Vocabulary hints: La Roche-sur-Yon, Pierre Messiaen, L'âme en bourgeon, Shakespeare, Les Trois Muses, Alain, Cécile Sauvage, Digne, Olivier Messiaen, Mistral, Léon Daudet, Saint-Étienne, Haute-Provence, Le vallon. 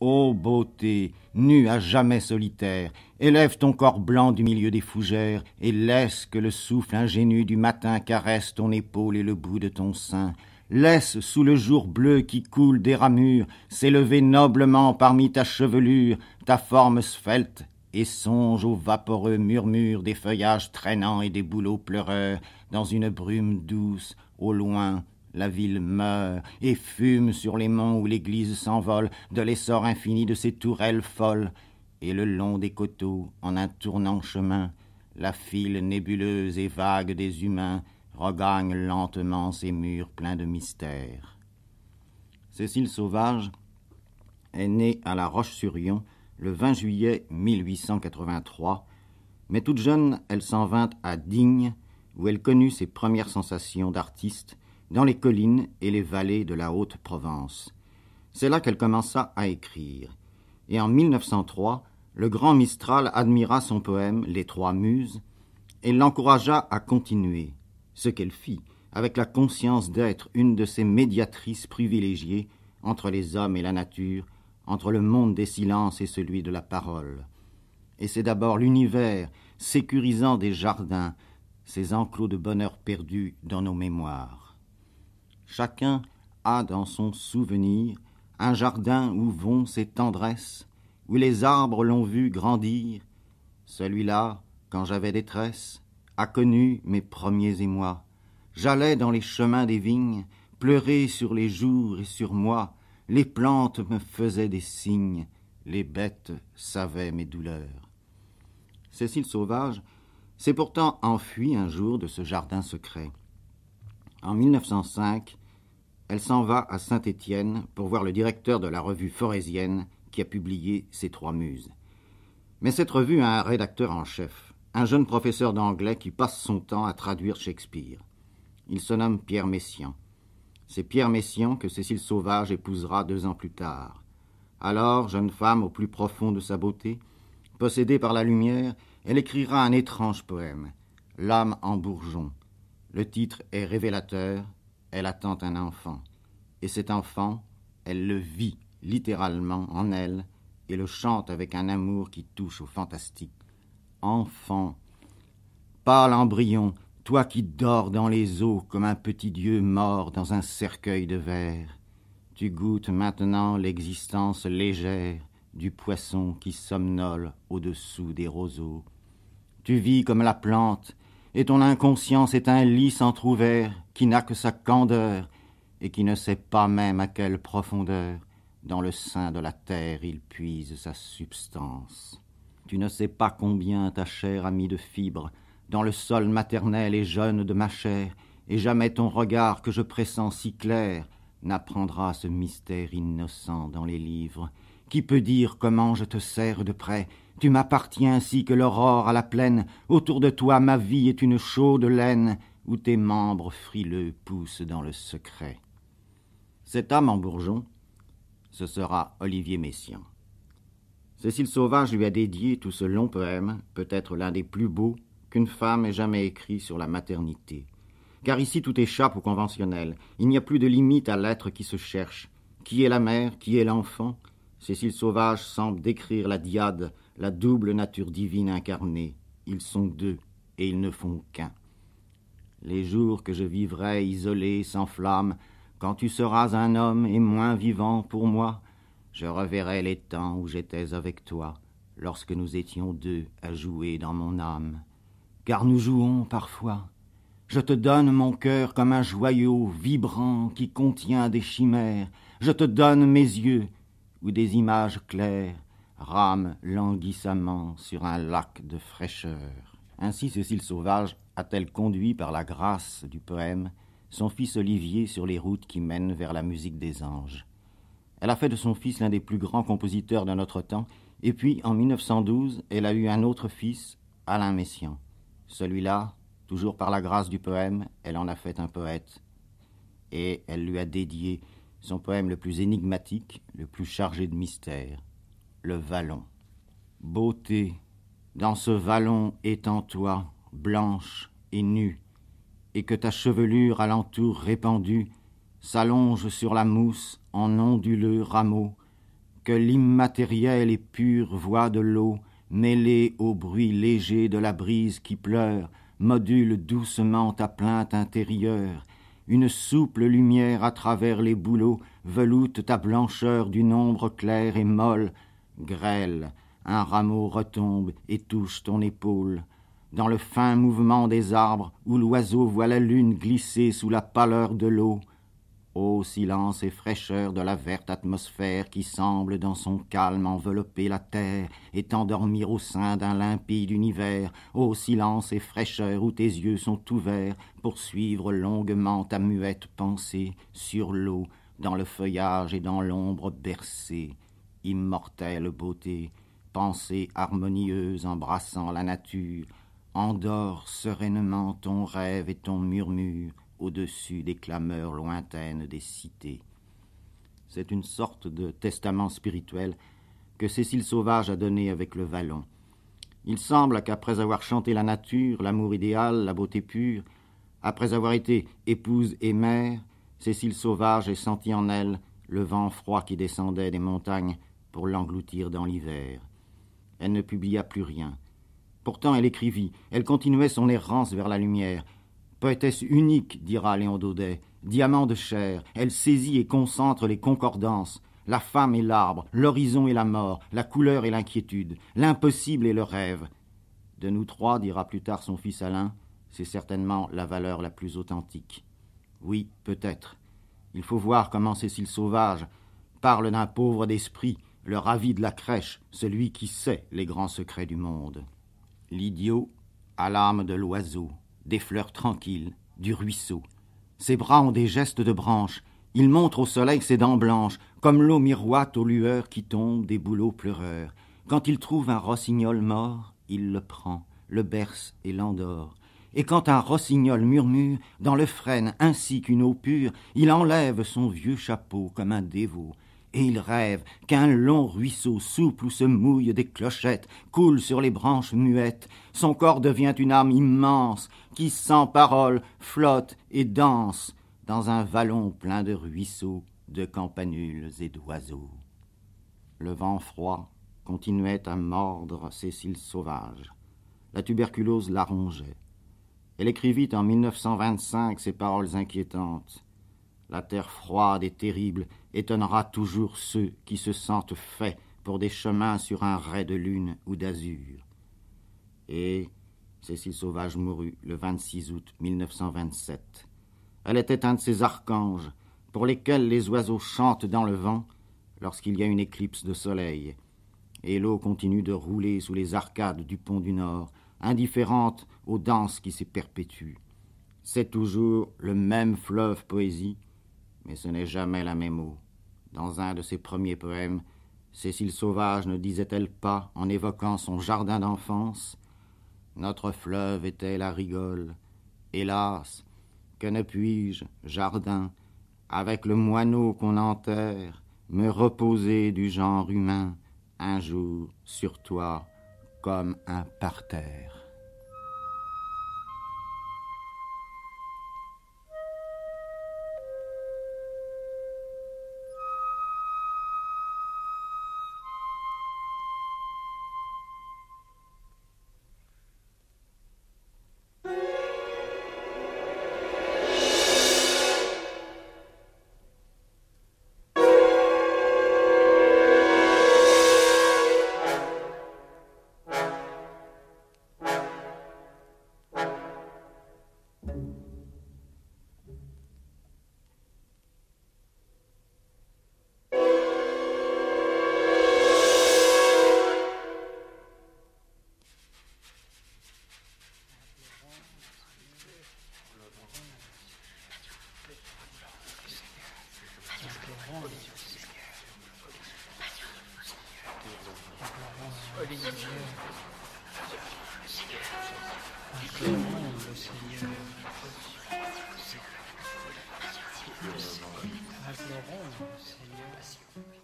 Ô beauté, nue à jamais solitaire, élève ton corps blanc du milieu des fougères, et laisse que le souffle ingénu du matin caresse ton épaule et le bout de ton sein. Laisse sous le jour bleu qui coule des ramures s'élever noblement parmi ta chevelure, ta forme svelte, et songe au vaporeux murmure des feuillages traînants et des bouleaux pleureurs. Dans une brume douce, au loin, la ville meurt et fume sur les monts où l'église s'envole de l'essor infini de ses tourelles folles. Et le long des coteaux, en un tournant chemin, la file nébuleuse et vague des humains regagne lentement ces murs pleins de mystères. Cécile Sauvage est née à La Roche-sur-Yon le 20 juillet 1883, mais toute jeune, elle s'en vint à Digne, où elle connut ses premières sensations d'artiste dans les collines et les vallées de la Haute-Provence. C'est là qu'elle commença à écrire. Et en 1903, le grand Mistral admira son poème « Les Trois Muses » et l'encouragea à continuer, ce qu'elle fit avec la conscience d'être une de ces médiatrices privilégiées entre les hommes et la nature, entre le monde des silences et celui de la parole. Et c'est d'abord l'univers sécurisant des jardins, ces enclos de bonheur perdus dans nos mémoires. Chacun a dans son souvenir un jardin où vont ses tendresses, où les arbres l'ont vu grandir. Celui-là, quand j'avais des tresses, a connu mes premiers émois. J'allais dans les chemins des vignes, pleurer sur les jours et sur moi. Les plantes me faisaient des signes, les bêtes savaient mes douleurs. Cécile Sauvage s'est pourtant enfuie un jour de ce jardin secret. En 1905, elle s'en va à Saint-Étienne pour voir le directeur de la revue forésienne qui a publié ses Trois Muses. Mais cette revue a un rédacteur en chef, un jeune professeur d'anglais qui passe son temps à traduire Shakespeare. Il se nomme Pierre Messiaen. C'est Pierre Messiaen que Cécile Sauvage épousera 2 ans plus tard. Alors, jeune femme au plus profond de sa beauté, possédée par la lumière, elle écrira un étrange poème, « L'âme en bourgeon ». Le titre est révélateur, elle attend un enfant. Et cet enfant, elle le vit littéralement en elle et le chante avec un amour qui touche au fantastique. Enfant, pâle embryon, toi qui dors dans les eaux comme un petit dieu mort dans un cercueil de verre, tu goûtes maintenant l'existence légère du poisson qui somnole au-dessous des roseaux. Tu vis comme la plante, et ton inconscience est un lys entr'ouvert qui n'a que sa candeur et qui ne sait pas même à quelle profondeur dans le sein de la terre il puise sa substance. Tu ne sais pas combien ta chair a mis de fibres dans le sol maternel et jeune de ma chair, et jamais ton regard que je pressens si clair n'apprendra ce mystère innocent dans les livres. Qui peut dire comment je te serre de près ? Tu m'appartiens ainsi que l'aurore à la plaine, autour de toi ma vie est une chaude laine, où tes membres frileux poussent dans le secret. Cette âme en bourgeon, ce sera Olivier Messiaen. Cécile Sauvage lui a dédié tout ce long poème, peut-être l'un des plus beaux, qu'une femme ait jamais écrit sur la maternité. Car ici tout échappe au conventionnel, il n'y a plus de limite à l'être qui se cherche. Qui est la mère, qui est l'enfant ? Cécile Sauvage semble décrire la dyade, la double nature divine incarnée. Ils sont deux et ils ne font qu'un. Les jours que je vivrai isolé, sans flamme, quand tu seras un homme et moins vivant pour moi, je reverrai les temps où j'étais avec toi, lorsque nous étions deux à jouer dans mon âme. Car nous jouons parfois. Je te donne mon cœur comme un joyau vibrant qui contient des chimères. Je te donne mes yeux, où des images claires rame languissamment sur un lac de fraîcheur. Ainsi Cécile Sauvage a-t-elle conduit par la grâce du poème son fils Olivier sur les routes qui mènent vers la musique des anges. Elle a fait de son fils l'un des plus grands compositeurs de notre temps, et puis en 1912, elle a eu un autre fils, Alain Messiaen. Celui-là, toujours par la grâce du poème, elle en a fait un poète, et elle lui a dédié son poème le plus énigmatique, le plus chargé de mystère. Le vallon. Beauté, dans ce vallon étends-toi, blanche et nue, et que ta chevelure alentour répandue s'allonge sur la mousse en onduleux rameaux, que l'immatérielle et pure voix de l'eau, mêlée au bruit léger de la brise qui pleure, module doucement ta plainte intérieure. Une souple lumière à travers les bouleaux veloute ta blancheur d'une ombre claire et molle. Grêle, un rameau retombe et touche ton épaule. Dans le fin mouvement des arbres, où l'oiseau voit la lune glisser sous la pâleur de l'eau, ô silence et fraîcheur de la verte atmosphère qui semble dans son calme envelopper la terre et t'endormir au sein d'un limpide univers, ô silence et fraîcheur où tes yeux sont ouverts pour suivre longuement ta muette pensée sur l'eau, dans le feuillage et dans l'ombre bercée. Immortelle beauté, pensée harmonieuse embrassant la nature, endors sereinement ton rêve et ton murmure au-dessus des clameurs lointaines des cités. C'est une sorte de testament spirituel que Cécile Sauvage a donné avec le vallon. Il semble qu'après avoir chanté la nature, l'amour idéal, la beauté pure, après avoir été épouse et mère, Cécile Sauvage ait senti en elle le vent froid qui descendait des montagnes pour l'engloutir dans l'hiver. Elle ne publia plus rien. Pourtant elle écrivit, elle continuait son errance vers la lumière. Poétesse unique, dira Léon Daudet, diamant de chair, elle saisit et concentre les concordances, la femme et l'arbre, l'horizon et la mort, la couleur et l'inquiétude, l'impossible et le rêve. De nous trois, dira plus tard son fils Alain, c'est certainement la valeur la plus authentique. Oui, peut-être. Il faut voir comment Cécile Sauvage parle d'un pauvre d'esprit, le ravi de la crèche, celui qui sait les grands secrets du monde. L'idiot a l'âme de l'oiseau, des fleurs tranquilles, du ruisseau. Ses bras ont des gestes de branches, il montre au soleil ses dents blanches, comme l'eau miroite aux lueurs qui tombent des bouleaux pleureurs. Quand il trouve un rossignol mort, il le prend, le berce et l'endort. Et quand un rossignol murmure, dans le frêne ainsi qu'une eau pure, il enlève son vieux chapeau comme un dévot. Et il rêve qu'un long ruisseau souple où se mouillent des clochettes coule sur les branches muettes. Son corps devient une âme immense qui, sans parole, flotte et danse dans un vallon plein de ruisseaux, de campanules et d'oiseaux. Le vent froid continuait à mordre Cécile Sauvage. La tuberculose la rongeait. Elle écrivit en 1925 ces paroles inquiétantes. La terre froide et terrible étonnera toujours ceux qui se sentent faits pour des chemins sur un ray de lune ou d'azur. Et Cécile Sauvage mourut le 26 août 1927. Elle était un de ces archanges pour lesquels les oiseaux chantent dans le vent lorsqu'il y a une éclipse de soleil. Et l'eau continue de rouler sous les arcades du pont du Nord, indifférente aux danses qui s'y perpétuent. C'est toujours le même fleuve poésie, mais ce n'est jamais la même eau. Dans un de ses premiers poèmes, Cécile Sauvage ne disait-elle pas, en évoquant son jardin d'enfance, « Notre fleuve était la rigole. Hélas, que ne puis-je, jardin, avec le moineau qu'on enterre, me reposer du genre humain, un jour sur toi comme un parterre. » Seigneur.